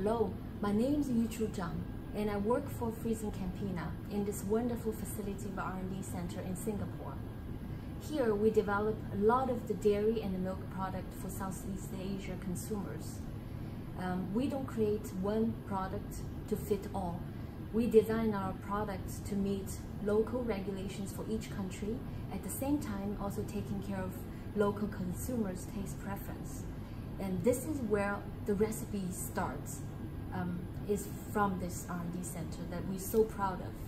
Hello, my name is Yuchu Zhang, and I work for FrieslandCampina in this wonderful facility of R&D center in Singapore. Here we develop a lot of the dairy and the milk product for Southeast Asia consumers. We don't create one product to fit all. We design our products to meet local regulations for each country, at the same time also taking care of local consumers' taste preference. And this is where the recipe starts, is from this R&D center that we're so proud of.